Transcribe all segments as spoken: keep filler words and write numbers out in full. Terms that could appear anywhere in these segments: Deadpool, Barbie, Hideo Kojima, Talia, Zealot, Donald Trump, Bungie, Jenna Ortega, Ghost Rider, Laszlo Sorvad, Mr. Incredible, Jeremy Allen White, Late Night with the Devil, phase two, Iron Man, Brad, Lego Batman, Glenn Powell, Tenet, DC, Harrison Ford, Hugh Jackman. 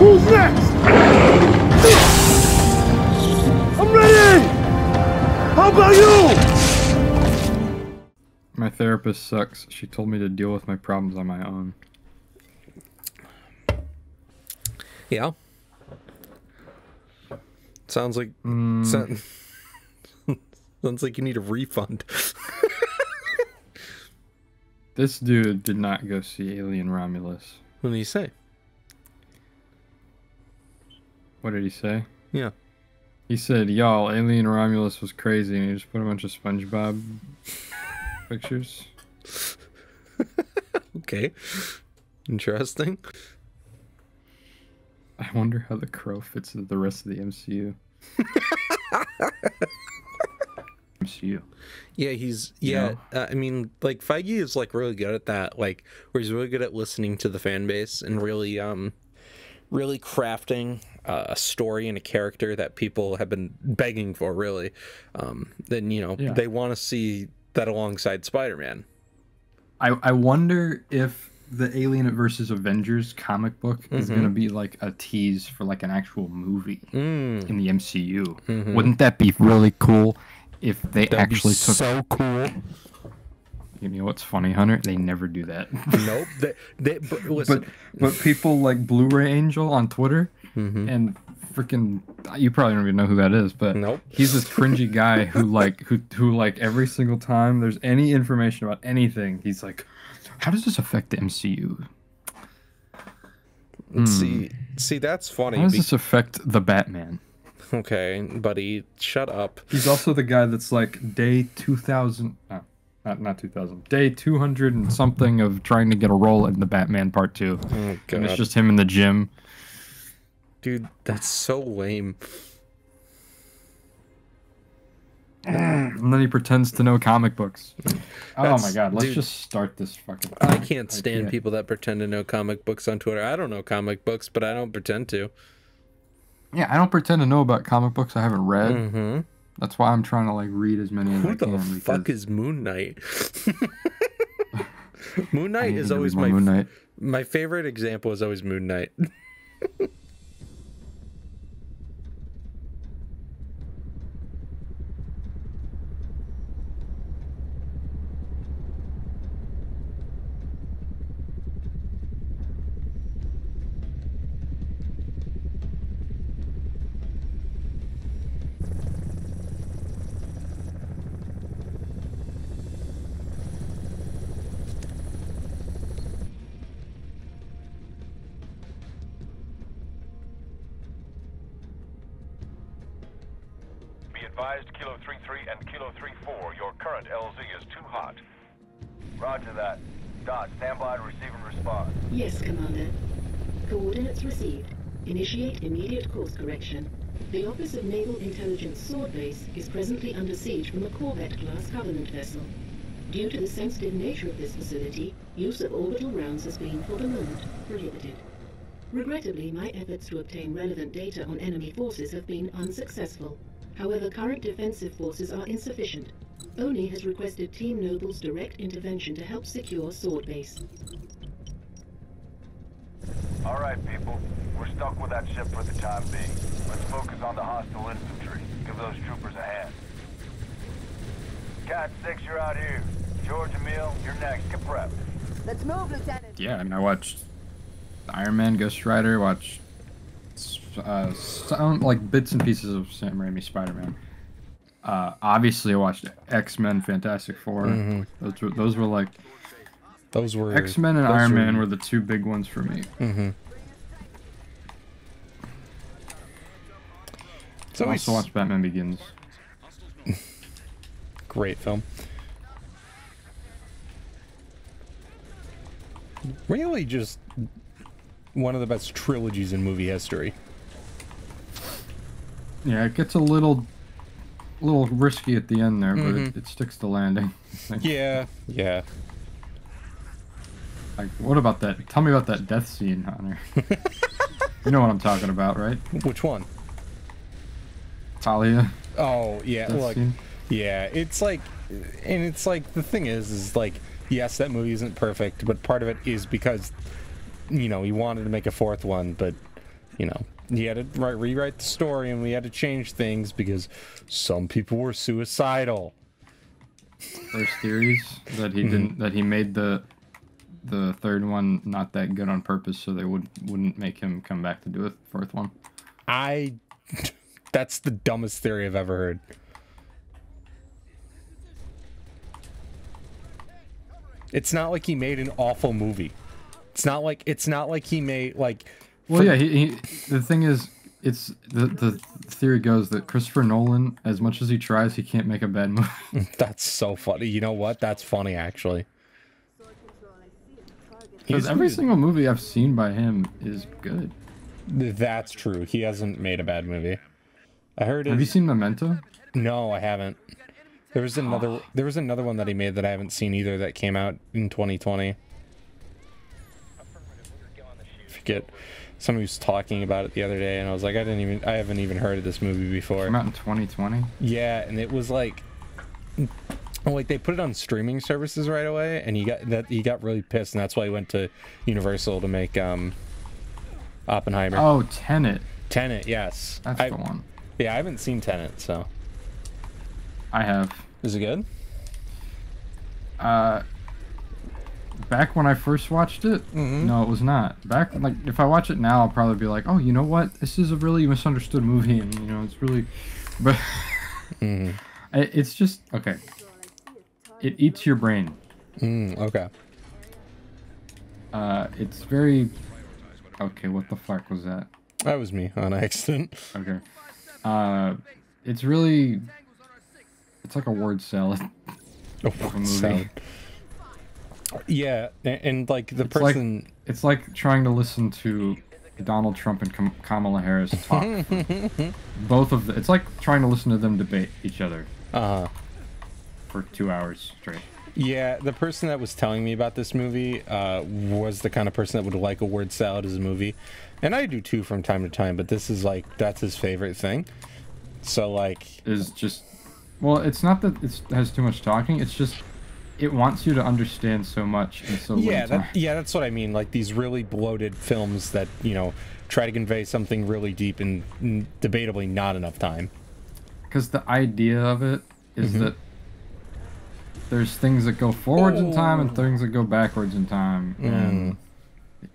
Who's next? I'm ready! How about you? My therapist sucks. She told me to deal with my problems on my own. Yeah. Sounds like... Mm. Sounds, sounds like you need a refund. This dude did not go see Alien Romulus. What did he say? What did he say? Yeah. He said, y'all, Alien Romulus was crazy, and he just put a bunch of SpongeBob pictures. Okay. Interesting. I wonder how the Crow fits into the rest of the M C U. M C U. Yeah, he's, yeah, you know? uh, I mean, like, Feige is, like, really good at that, like, where he's really good at listening to the fan base and really, um, really crafting uh, a story and a character that people have been begging for, really. Um, then, you know, yeah. They want to see that alongside Spider-Man. I, I wonder if the Alien versus Avengers comic book mm-hmm. is going to be like a tease for like an actual movie mm. in the M C U. Mm-hmm. Wouldn't that be really cool if they That'd actually took... so cool. You know what's funny, Hunter? They never do that. Nope. They, they, but, listen. but but people like Blu-ray Angel on Twitter mm-hmm. and freaking, you probably don't even know who that is, but nope. He's this cringy guy who like who who like every single time there's any information about anything, he's like, how does this affect the M C U? Mm. See, see, that's funny. How does this affect the Batman? Okay, buddy, shut up. He's also the guy that's like day two thousand. No, not not two thousand. Day two hundred and something of trying to get a role in the Batman Part Two. Oh, God. And it's just him in the gym. Dude, that's so lame. And then he pretends to know comic books. That's, oh my God, let's dude, just start this fucking thing. I can't stand I people that pretend to know comic books on Twitter. I don't know comic books, but I don't pretend to. Yeah, I don't pretend to know about comic books I haven't read. Mm-hmm. That's why I'm trying to like read as many as Who I can. Who the because... fuck is Moon Knight? Moon Knight is always my Moon Knight. My favorite example is always Moon Knight. Correction. The Office of Naval Intelligence Sword Base is presently under siege from a Corvette-class Covenant vessel. Due to the sensitive nature of this facility, use of orbital rounds has been, for the moment, prohibited. Regrettably, my efforts to obtain relevant data on enemy forces have been unsuccessful. However, current defensive forces are insufficient. Oni has requested Team Noble's direct intervention to help secure Sword Base. All right, people. We're stuck with that ship for the time being. Let's focus on the hostile infantry. Give those troopers a hand. Cat six, you're out here. George Emil, you're next. Get prepped. Let's move, Lieutenant. Yeah, I mean, I watched Iron Man, Ghost Rider, watched uh, sound, like bits and pieces of Sam Raimi's Spider-Man. Uh, obviously, I watched X-Men, Fantastic Four. Mm-hmm. Those were, those were like... Those were... X-Men and Iron were... Man were the two big ones for me. Mm-hmm. So I also watched Batman Begins. Great film. Really just one of the best trilogies in movie history. Yeah, it gets a little little risky at the end there, but mm-hmm. it, it sticks to landing. Yeah, yeah. Like, what about that? Tell me about that death scene, Hunter. You know what I'm talking about, right? Which one? Talia. Oh yeah, look, yeah, it's like, and it's like the thing is, is like, yes, that movie isn't perfect, but part of it is because, you know, he wanted to make a fourth one, but you know, he had to write, rewrite the story, and we had to change things because some people were suicidal. There's theories that he didn't, that he made the the third one not that good on purpose, so they would wouldn't make him come back to do a fourth one. I, that's the dumbest theory I've ever heard. It's not like he made an awful movie. It's not like it's not like he made like. Well, yeah. He, he, the thing is, it's the the theory goes that Christopher Nolan, as much as he tries, he can't make a bad movie. That's so funny. You know what? That's funny actually. Because every single movie I've seen by him is good. That's true. He hasn't made a bad movie. I heard. Have you seen Memento? No, I haven't. There was another. There was another one that he made that I haven't seen either. That came out in twenty twenty. Forget. Somebody was talking about it the other day, and I was like, I didn't even. I haven't even heard of this movie before. It came out in twenty twenty. Yeah, and it was like, like they put it on streaming services right away, and he got that. He got really pissed, and that's why he went to Universal to make um, Oppenheimer. Oh, Tenet. Tenet, yes. That's I, the one. Yeah, I haven't seen Tenet, so. I have. Is it good? Uh, back when I first watched it, mm-hmm. no, it was not. Back, like, if I watch it now, I'll probably be like, oh, you know what? This is a really misunderstood movie, and, you know, it's really... But mm. it, it's just... Okay. It eats your brain. Mm, okay. Uh, it's very... Okay, what the fuck was that? That was me, on accident. Okay. Uh, it's really... It's like a word salad. A word movie. salad. Yeah, and, and like the it's person... Like, it's like trying to listen to Donald Trump and Kamala Harris talk. Both of them. It's like trying to listen to them debate each other uh-huh. for two hours straight. Yeah, the person that was telling me about this movie uh, was the kind of person that would like a word salad as a movie. And I do too from time to time, but this is like, that's his favorite thing. So like... It's just... Well, it's not that it has too much talking. It's just it wants you to understand so much in so little time. Yeah, that's what I mean. Like these really bloated films that, you know, try to convey something really deep in, in debatably not enough time. Because the idea of it is mm-hmm. that there's things that go forwards oh. in time and things that go backwards in time. Mm. And,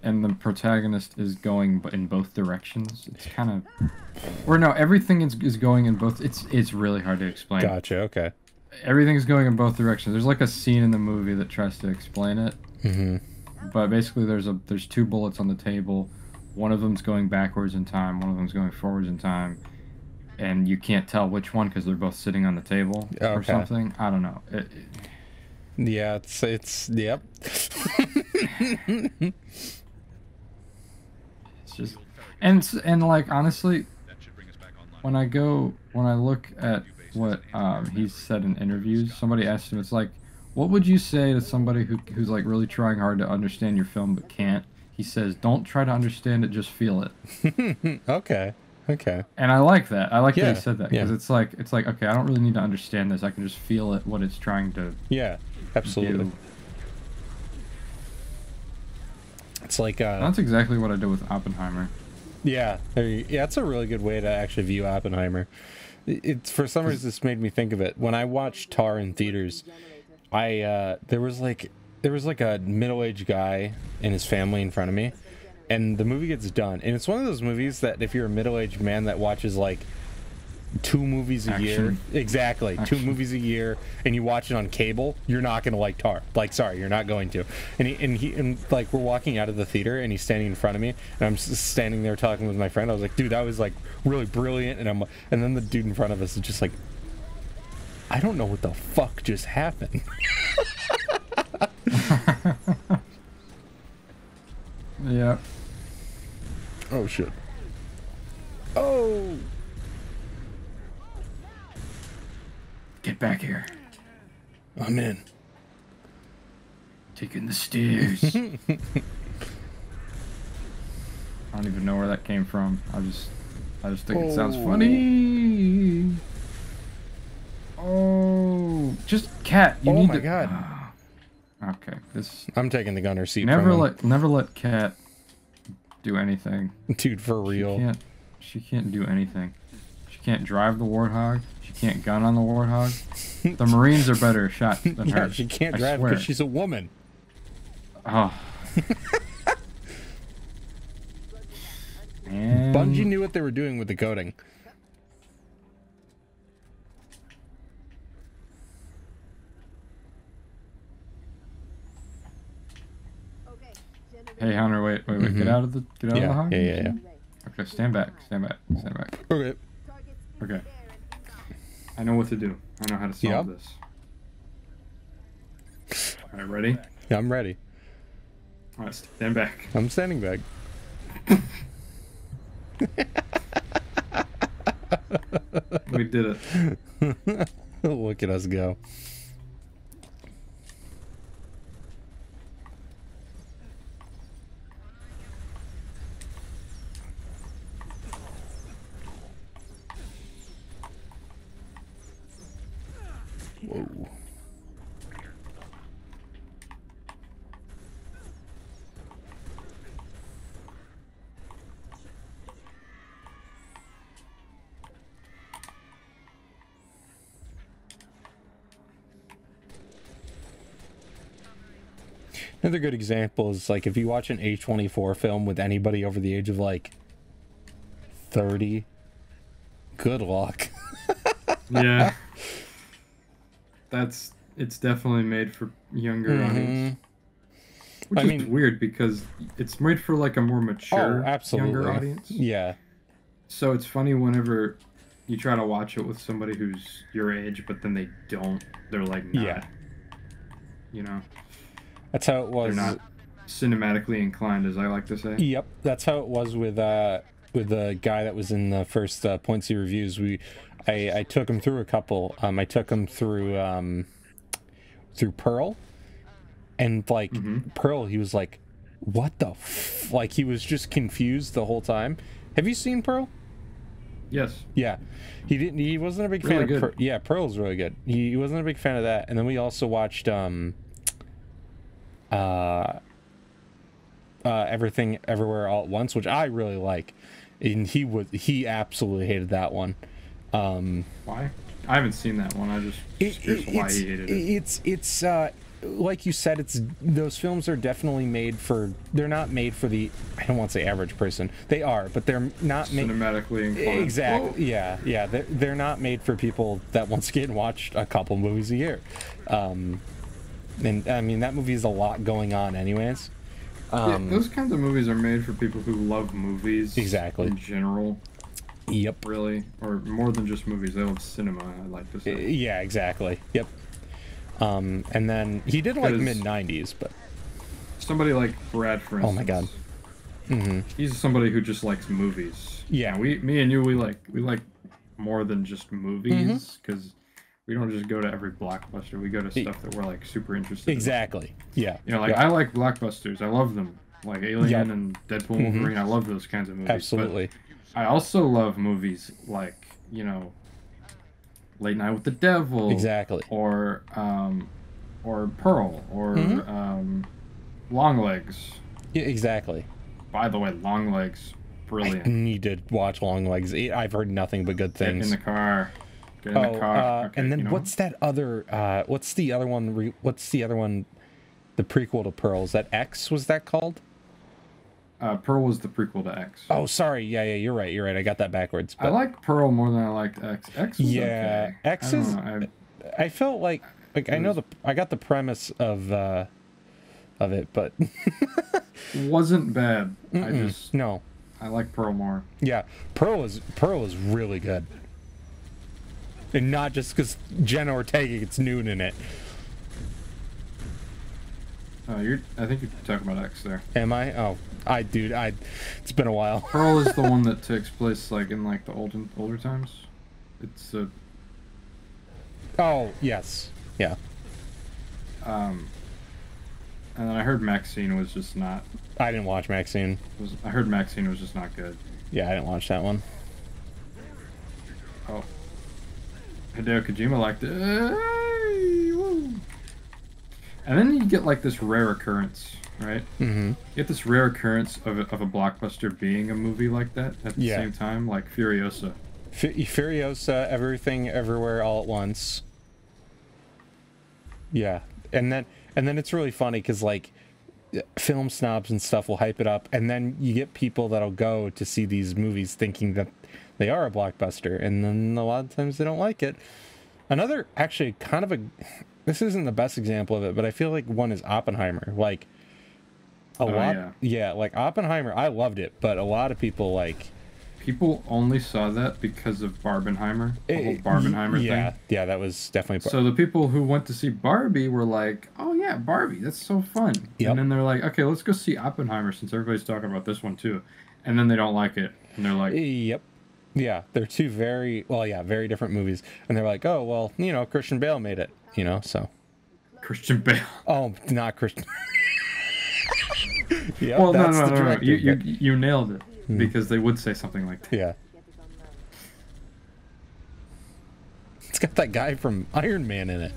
and the protagonist is going in both directions. It's kind of... Or no, everything is, is going in both... It's it's really hard to explain. Gotcha, okay. Everything's going in both directions. There's like a scene in the movie that tries to explain it. Mm-hmm. But basically there's a there's two bullets on the table. One of them's going backwards in time. One of them's going forwards in time. And you can't tell which one because they're both sitting on the table okay. or something. I don't know. It, it... Yeah, it's... it's yep. It's just... And, and like, honestly... When I go, when I look at what um, he's said in interviews, somebody asked him, it's like, what would you say to somebody who, who's like really trying hard to understand your film but can't? He says, don't try to understand it, just feel it. Okay, okay. And I like that. I like yeah. that he said that because yeah. it's like, it's like, okay, I don't really need to understand this. I can just feel it, what it's trying to Yeah, absolutely. Do. It's like... Uh... That's exactly what I did with Oppenheimer. Yeah, there you, yeah, that's a really good way to actually view Oppenheimer. It's for some reason this made me think of it. When I watched Tar in theaters, I uh, there was like there was like a middle-aged guy and his family in front of me, and the movie gets done. And it's one of those movies that if you're a middle-aged man that watches like two movies a Action. year, exactly Action. two movies a year, and you watch it on cable, you're not gonna like Tar. Like, sorry, you're not going to. And he and he and like we're walking out of the theater, and he's standing in front of me, and I'm just standing there talking with my friend. I was like, dude, that was like really brilliant. And I'm and then the dude in front of us is just like, I don't know what the fuck just happened. Yeah. Oh shit. Oh. Get back here. I'm in. Taking the stairs. I don't even know where that came from. I just I just think oh. it sounds funny. Oh just Cat, you oh need my to God. Okay. This I'm taking the gunner seat. Never from let him. never let Cat do anything. Dude, for real. She can't, she can't do anything. She can't drive the Warthog. She can't gun on the Warthog. The Marines are better shot than yeah, her. She can't I drive because she's a woman. Oh. And... Bungie knew what they were doing with the coding. Hey Hunter, wait, wait, wait! Mm-hmm. Get out of the, get out yeah, of the hog. Yeah, yeah, yeah. Okay, stand back, stand back, stand back. Okay. Okay. I know what to do. I know how to solve yep. this. All right, ready? Yeah, I'm ready. All right, stand back. I'm standing back. We did it. Look at us go. Whoa. Another good example is like if you watch an A twenty-four film with anybody over the age of like thirty, good luck. Yeah. That's it's definitely made for younger mm-hmm. audience, which I is mean, weird because it's made for like a more mature, oh, absolutely. younger audience. Yeah. So it's funny whenever you try to watch it with somebody who's your age, but then they don't. They're like, nah. yeah, you know. That's how it was. They're not cinematically inclined, as I like to say. Yep, that's how it was with uh with the guy that was in the first uh, Pointsy reviews. We. I, I took him through a couple. Um, I took him through um, through Pearl, and like mm-hmm. Pearl, he was like, "What the?" F-? Like he was just confused the whole time. Have you seen Pearl? Yes. Yeah, he didn't. He wasn't a big really fan good. of. Pearl. Yeah, Pearl's really good. He, he wasn't a big fan of that. And then we also watched um, uh, uh, Everything Everywhere All at Once, which I really like, and he was he absolutely hated that one. Um, why? I haven't seen that one. I just it, curious why he hated it. It's it's uh, like you said. It's those films are definitely made for. They're not made for the. I don't want to say average person. They are, but they're not made cinematically inclined. Exactly. Whoa. Yeah, yeah. They're they're not made for people that once again watch a couple movies a year. Um, and I mean that movie has a lot going on, anyways. Um, yeah, those kinds of movies are made for people who love movies. Exactly. In general. Yep. Really, or more than just movies. They love cinema. I like to say. Yeah, exactly. Yep. Um, and then he did like mid nineties, but somebody like Brad, for instance. Oh my god. Mm-hmm. He's somebody who just likes movies. Yeah. We, me and you, we like we like more than just movies because mm-hmm. we don't just go to every blockbuster. We go to stuff that we're like super interested. Exactly. In. Yeah. You know, like yeah. I like blockbusters. I love them. Like Alien yep. and Deadpool, mm-hmm. Wolverine. I love those kinds of movies. Absolutely. But I also love movies like, you know, Late Night with the Devil, exactly, or um, or Pearl, or mm-hmm. um, Long Legs. Yeah, exactly. By the way, Long Legs, brilliant. I need to watch Long Legs. I've heard nothing but good things. Get in the car. Get in oh, the car. Uh, okay, and then you know? what's that other? Uh, what's the other one? Re what's the other one? The prequel to Pearl, is that X? Was that called? Uh, Pearl was the prequel to X. Oh, sorry. Yeah, yeah, you're right. You're right. I got that backwards. But... I like Pearl more than I liked X. X was yeah, okay. X I is. I... I felt like like I know was... the I got the premise of uh, of it, but wasn't bad. Mm-mm. I just no. I like Pearl more. Yeah, Pearl is Pearl is really good, and not just because Jenna Ortega gets nude in it. Oh, you're. I think you're talking about X there. Am I? Oh, I, dude, I. It's been a while. Pearl is the one that takes place like in like the olden older times. It's a. Oh yes, yeah. Um. And then I heard Maxine was just not. I didn't watch Maxine. Was, I heard Maxine was just not good. Yeah, I didn't watch that one. Oh. Hideo Kojima liked it. Hey, woo. And then you get like this rare occurrence, right? Mm-hmm. You get this rare occurrence of a, of a blockbuster being a movie like that at the yeah. same time, like Furiosa. F- Furiosa, Everything Everywhere All at Once. Yeah. And then and then it's really funny because like film snobs and stuff will hype it up, and then you get people that'll go to see these movies thinking that they are a blockbuster, and then a lot of times they don't like it. Another, actually, kind of a, this isn't the best example of it, but I feel like one is Oppenheimer. Like, a oh, lot, yeah. yeah, like Oppenheimer, I loved it, but a lot of people, like... People only saw that because of Barbenheimer, the whole Barbenheimer yeah, thing. Yeah, that was definitely... Bar- so the people who went to see Barbie were like, oh yeah, Barbie, that's so fun. Yep. And then they're like, okay, let's go see Oppenheimer since everybody's talking about this one too. And then they don't like it, and they're like... Yep. Yeah, they're two very, well, yeah, very different movies. And they're like, oh, well, you know, Christian Bale made it, you know, so. Christian Bale. Oh, not Christian. yep, well, that's no, no, the no, no, no. You, you, you nailed it, mm. because they would say something like that. Yeah. It's got that guy from Iron Man in it.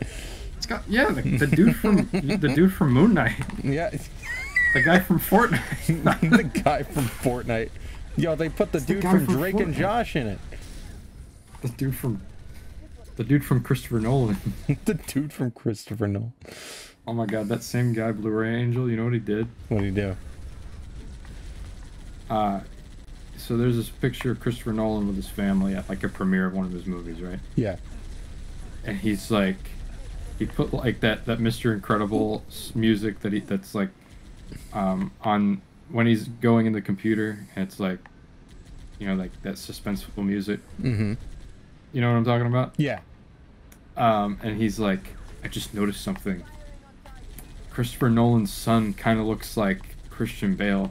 It's got, yeah, the, the dude from the dude from Moon Knight. Yeah. The guy from Fortnite. the guy from Fortnite. Yo, they put the it's dude the from, from Drake Fortnite. and Josh in it. The dude from... The dude from Christopher Nolan. the dude from Christopher Nolan. Oh my god, that same guy, Blu-ray Angel, you know what he did? What did he do? Uh, so there's this picture of Christopher Nolan with his family at like a premiere of one of his movies, right? Yeah. And he's like... He put like that, that Mister Incredible music that he that's like um, on... When he's going in the computer, and it's like, you know, like that suspenseful music. Mm-hmm. You know what I'm talking about? Yeah. Um, and he's like, I just noticed something. Christopher Nolan's son kind of looks like Christian Bale.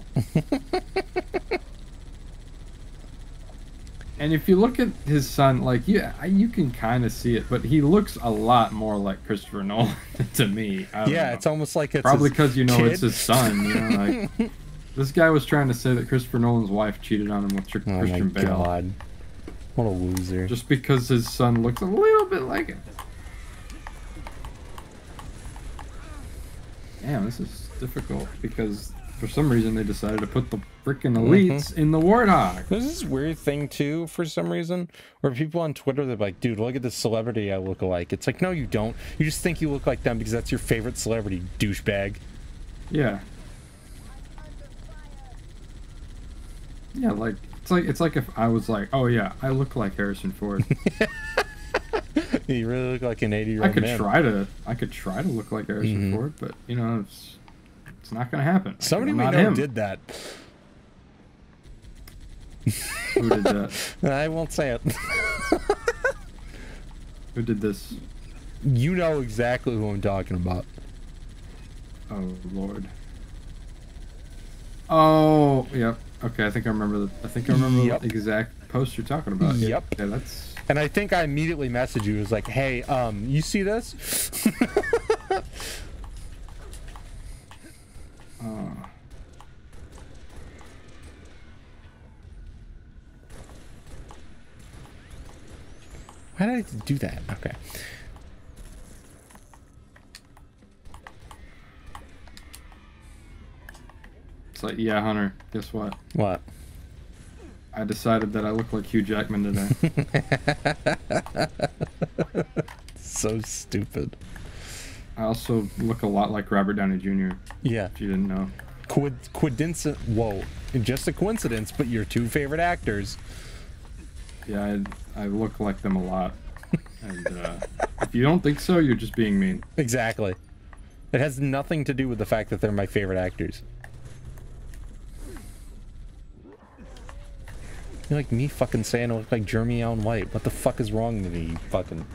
and if you look at his son, like, yeah, you can kind of see it, but he looks a lot more like Christopher Nolan to me. I don't yeah, know. It's almost like it's probably because you know kid? It's his son. You know, like. This guy was trying to say that Christopher Nolan's wife cheated on him with Christian Bale. Oh my Bale. God. What a loser. Just because his son looks a little bit like it. Damn, this is difficult because for some reason they decided to put the freaking elites mm-hmm. in the Warthog. There's this weird thing too, for some reason, where people on Twitter, they're like, dude, look at this celebrity I look alike. It's like, no, you don't. You just think you look like them because that's your favorite celebrity, douchebag. Yeah. Yeah, like it's like it's like if I was like, oh yeah, I look like Harrison Ford. you really look like an eighty-year-old man. I could man. try to, I could try to look like Harrison mm-hmm. Ford, but you know, it's it's not gonna happen. Somebody we know him. did that. Who did that? I won't say it. Who did this? You know exactly who I'm talking about. Oh Lord. Oh yep. Okay, I think I remember the I think I remember yep. the exact post you're talking about. Yep. Yeah, that's and I think I immediately messaged you. It was like, hey, um, you see this? oh. Why did I do that? Okay. It's like, yeah, Hunter, guess what? What? I decided that I look like Hugh Jackman today. so stupid. I also look a lot like Robert Downey Junior Yeah. If you didn't know. Quid, coincidence. Whoa. Just a coincidence, but your two favorite actors. Yeah, I, I look like them a lot. and uh, if you don't think so, you're just being mean. Exactly. It has nothing to do with the fact that they're my favorite actors. You're like me fucking saying I look like Jeremy Allen White. What the fuck is wrong with me, you fucking...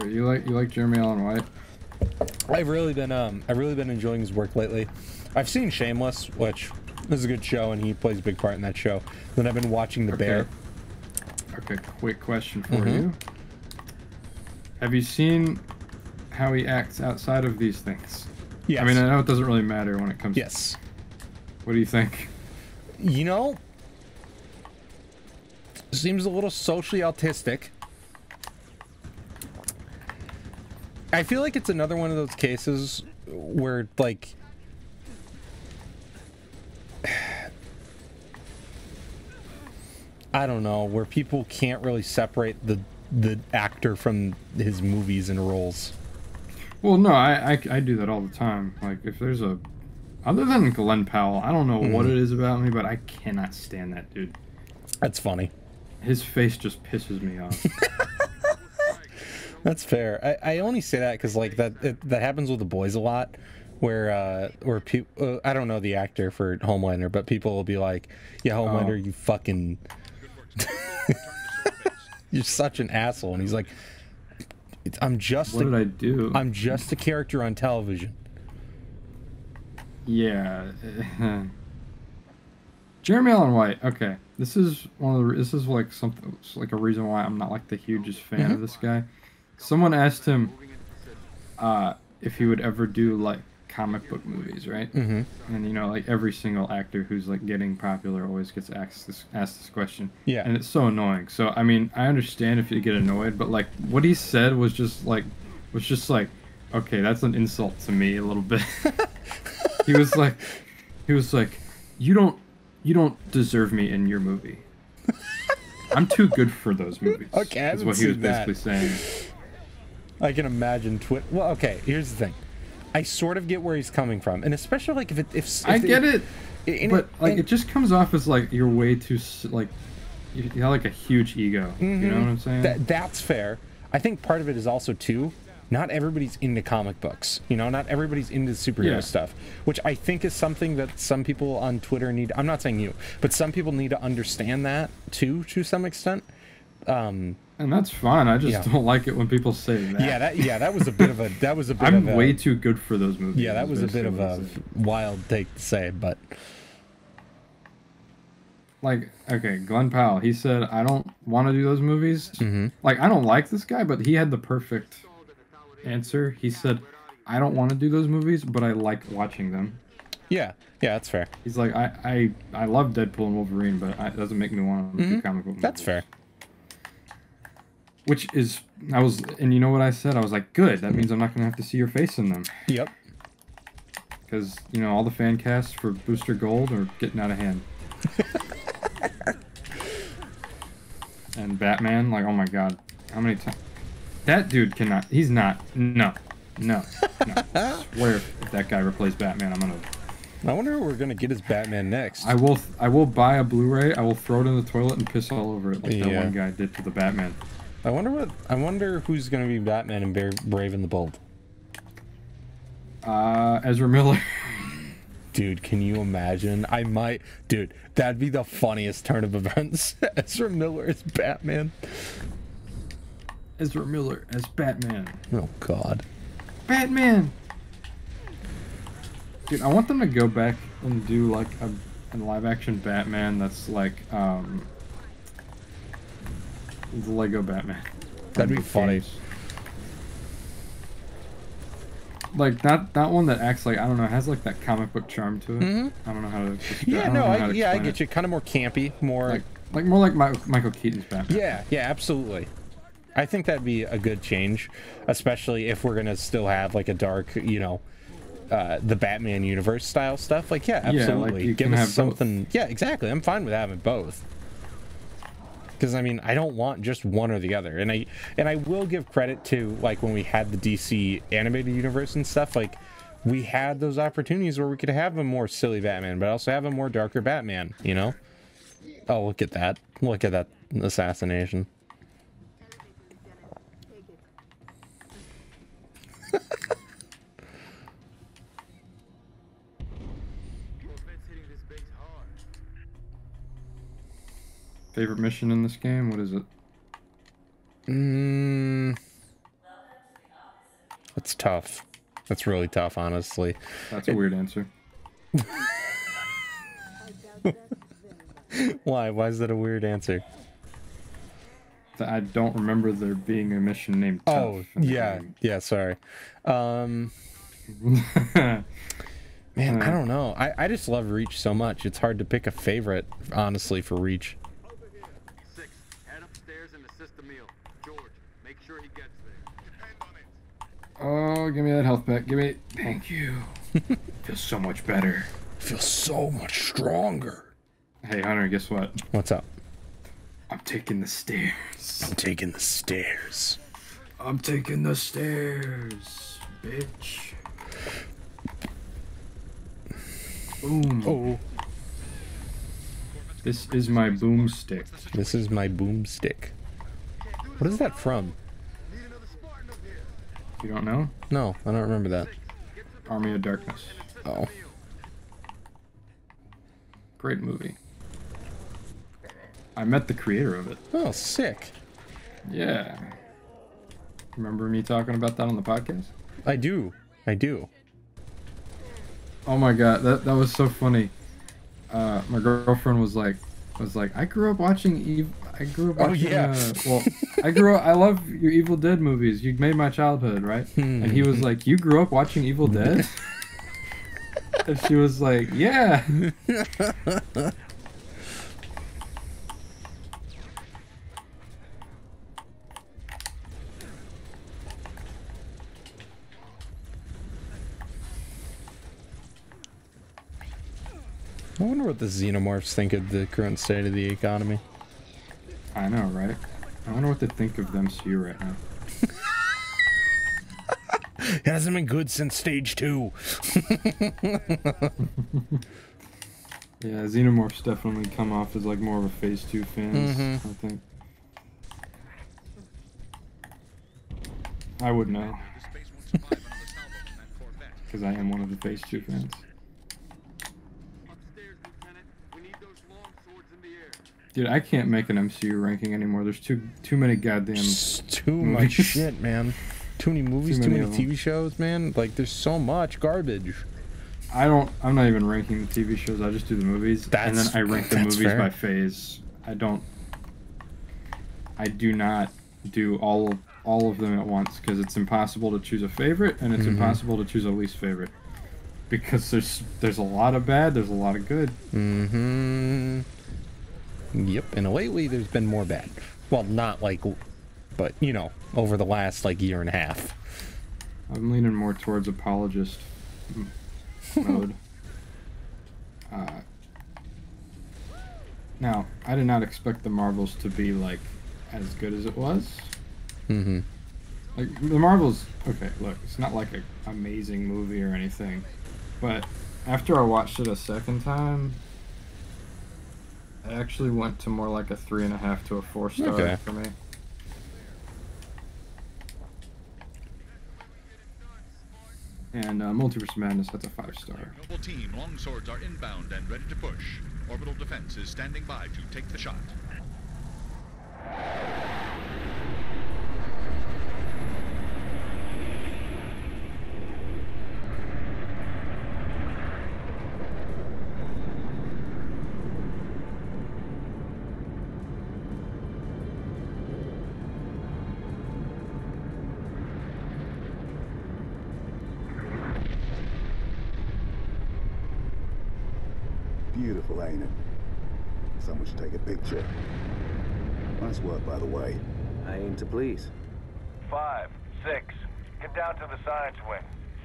Oh, you like you like Jeremy Allen White? I've really been um I've really been enjoying his work lately. I've seen Shameless, which is a good show, and he plays a big part in that show. Then I've been watching The okay. Bear. Okay, quick question for mm-hmm. you. Have you seen how he acts outside of these things? Yes. I mean, I know it doesn't really matter when it comes yes. to... Yes. What do you think? You know... Seems a little socially autistic. I feel like it's another one of those cases where, like, I don't know, where people can't really separate the the actor from his movies and roles. Well, no, I, I, I do that all the time. Like, if there's a... Other than Glenn Powell, I don't know mm. what it is about me, but I cannot stand that dude. That's funny. His face just pisses me off. That's fair. I, I only say that because, like, that it, that happens with The Boys a lot, where uh, where people... Uh, I don't know the actor for Homelander, but people will be like, yeah, Homelander, oh. you fucking... You're such an asshole. And he's like, I'm just... What a, did I do? I'm just a character on television. Yeah. Jeremy Allen White. Okay, this is one of the... This is like something, like a reason why I'm not like the hugest fan mm-hmm. of this guy. Someone asked him uh, if he would ever do like comic book movies, right? Mm-hmm. And you know, like every single actor who's like getting popular always gets asked this asked this question. Yeah. And it's so annoying. So I mean, I understand if you get annoyed, but like what he said was just like was just like, okay, that's an insult to me a little bit. He was like, he was like, you don't, you don't deserve me in your movie. I'm too good for those movies. Okay, that's what he was basically saying. I can imagine Twit. Well, okay, here's the thing. I sort of get where he's coming from, and especially like if it, if, if I they, get it, it but it, like it just comes off as like you're way too like you have like a huge ego. Mm-hmm. You know what I'm saying? That, that's fair. I think part of it is also too. Not everybody's into comic books, you know, not everybody's into superhero yeah. stuff, which I think is something that some people on Twitter need. I'm not saying you, but some people need to understand that too, to some extent. Um, and that's fine. I just yeah. don't like it when people say that. Yeah, that, yeah, that was a bit of a, that was a bit I'm of a, way too good for those movies. Yeah, that was a bit of a wild take to say, but. Like, okay, Glenn Powell, he said, I don't want to do those movies. Mm-hmm. Like, I don't like this guy, but he had the perfect answer. He said, I don't want to do those movies, but I like watching them. Yeah, yeah, that's fair. He's like, I I, I love Deadpool and Wolverine, but I, it doesn't make me want to mm-hmm. do comic book movies. That's fair. Which is, I was, and you know what I said? I was like, good, that means I'm not going to have to see your face in them. Yep. Because, you know, all the fan casts for Booster Gold are getting out of hand. And Batman, like, oh my god, how many times? That dude cannot. He's not. No, no, no. I swear, if that guy replaced Batman, I'm gonna. I wonder where we're gonna get his Batman next. I will. I will buy a Blu-ray. I will throw it in the toilet and piss all over it, like yeah. that one guy did to the Batman. I wonder what. I wonder who's gonna be Batman and Brave, Brave and the Bold. Uh, Ezra Miller. Dude, can you imagine? I might. Dude, that'd be the funniest turn of events. Ezra Miller is Batman. Ezra Miller as Batman. Oh god. Batman! Dude, I want them to go back and do like a, a live action Batman that's like um the Lego Batman. That'd be funny. Games. Like that that one that acts like, I don't know, has like that comic book charm to it. Mm-hmm. I don't know how to describe Yeah, I no, I, yeah, I get it. you. Kind of more campy, more like, like more like my, Michael Keaton's Batman. Yeah, yeah, absolutely. I think that'd be a good change, especially if we're gonna still have like a dark, you know, uh, the Batman universe style stuff. Like, yeah, absolutely. Yeah, like give us something. Both. Yeah, exactly. I'm fine with having both. Because I mean, I don't want just one or the other. And I and I will give credit to like when we had the D C animated universe and stuff. Like, we had those opportunities where we could have a more silly Batman, but also have a more darker Batman. You know? Oh, look at that! Look at that assassination. Favorite mission in this game? What is it? Mm, that's tough. That's really tough, honestly. That's a it, weird answer. Why? Why is that a weird answer? I don't remember there being a mission named Tough. Oh, yeah. Yeah, sorry. Um, man, I don't know. I, I just love Reach so much. It's hard to pick a favorite, honestly, for Reach. Oh, give me that health pack. Give me. Thank you. Feels so much better. Feels so much stronger. Hey, Hunter, guess what? What's up? I'm taking the stairs. I'm taking the stairs. I'm taking the stairs, bitch. Boom. Oh. This is my boomstick. This is my boomstick. What is that from? You don't know? No, I don't remember that. Army of Darkness. Oh. Great movie. I met the creator of it. Oh, sick. Yeah. Remember me talking about that on the podcast? I do. I do. Oh my god, that that was so funny. Uh, my girlfriend was like, was like, I grew up watching Evil. I grew up. Watching, oh yeah. Uh, well, I grew up. I love your Evil Dead movies. You made my childhood, right? Hmm. And he was like, you grew up watching Evil Dead. And she was like, yeah. I wonder what the xenomorphs think of the current state of the economy. I know, right? I wonder what they think of the M C U right now. It hasn't been good since stage two. Yeah, xenomorphs definitely come off as like more of a phase two fans, mm-hmm. I think. I would know. Because I am one of the phase two fans. Dude, I can't make an M C U ranking anymore. There's too too many goddamn Just too movies. Much shit, man. Too many movies, too many, too many T V shows, man. Like, there's so much garbage. I don't. I'm not even ranking the T V shows. I just do the movies, that's, and then I rank the movies fair. by phase. I don't. I do not do all all of them at once because it's impossible to choose a favorite, and it's mm-hmm. impossible to choose a least favorite because there's there's a lot of bad, there's a lot of good. Mm-hmm. Yep, and lately there's been more bad. Well, not like, but you know, over the last like year and a half. I'm leaning more towards apologist mode. Uh, now, I did not expect the Marvels to be like as good as it was. Mm-hmm. Like the Marvels, okay, look, it's not like an amazing movie or anything, but after I watched it a second time. I actually went to more like a three and a half to a four star okay. for me. And uh, Multiverse Madness, that's a five star. Noble team, longswords are inbound and ready to push. Orbital defense is standing by to take the shot. Beautiful, ain't it? Someone should take a picture. Nice work, by the way. I aim to please. Five, six, get down to the science wing.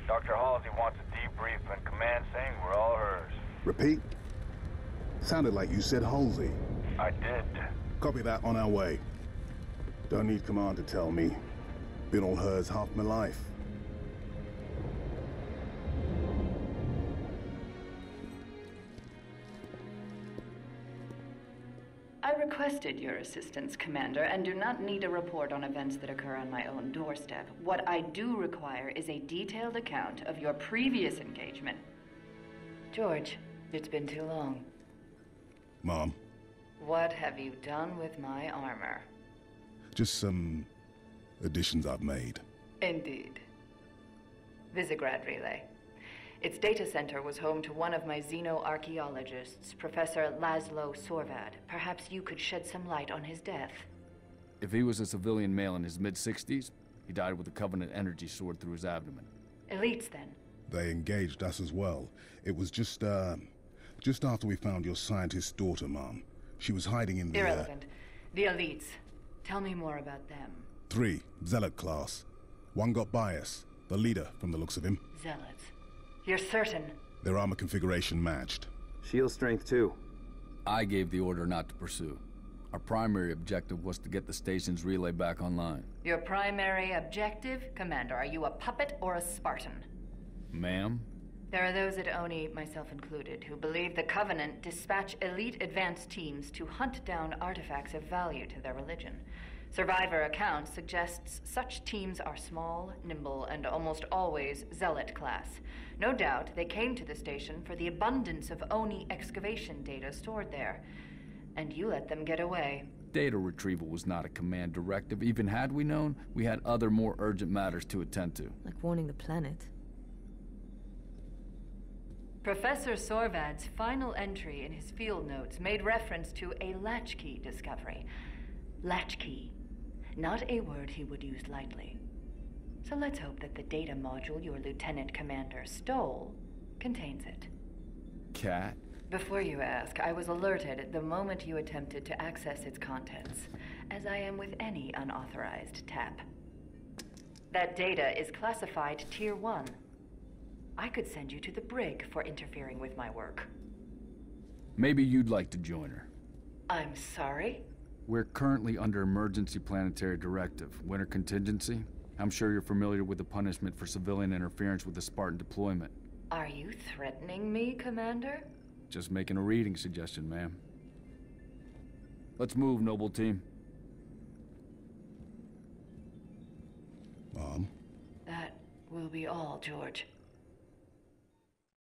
Doctor Halsey wants a debrief and command saying we're all hers. Repeat? Sounded like you said Halsey. I did. Copy that, on our way. Don't need command to tell me. Been all hers half my life. I requested your assistance, Commander, and do not need a report on events that occur on my own doorstep. What I do require is a detailed account of your previous engagement. George, it's been too long. Mom. What have you done with my armor? Just some additions I've made. Indeed. Visigrad Relay. Its data center was home to one of my xenoarchaeologists, Professor Laszlo Sorvad. Perhaps you could shed some light on his death. If he was a civilian male in his mid sixties, he died with a Covenant energy sword through his abdomen. Elites, then? They engaged us as well. It was just, uh, just after we found your scientist's daughter, Mom. She was hiding in the... Irrelevant. Uh... The Elites. Tell me more about them. Three. Zealot class. One got bias. The leader, from the looks of him. Zealots. You're certain? Their armor configuration matched. Shield strength, too. I gave the order not to pursue. Our primary objective was to get the station's relay back online. Your primary objective? Commander, are you a puppet or a Spartan? Ma'am? There are those at Oni, myself included, who believe the Covenant dispatch elite advanced teams to hunt down artifacts of value to their religion. Survivor accounts suggests such teams are small, nimble, and almost always zealot class. No doubt they came to the station for the abundance of Oni excavation data stored there. And you let them get away. Data retrieval was not a command directive. Even had we known, we had other more urgent matters to attend to. Like warning the planet. Professor Sorvad's final entry in his field notes made reference to a latchkey discovery. Latchkey. Not a word he would use lightly. So let's hope that the data module your lieutenant commander stole contains it. Cat? Before you ask, I was alerted the moment you attempted to access its contents, as I am with any unauthorized tap. That data is classified Tier one. I could send you to the brig for interfering with my work. Maybe you'd like to join her. I'm sorry? We're currently under emergency planetary directive, winter contingency. I'm sure you're familiar with the punishment for civilian interference with the Spartan deployment. Are you threatening me, Commander? Just making a reading suggestion, ma'am. Let's move, noble team. Mom? That will be all, George.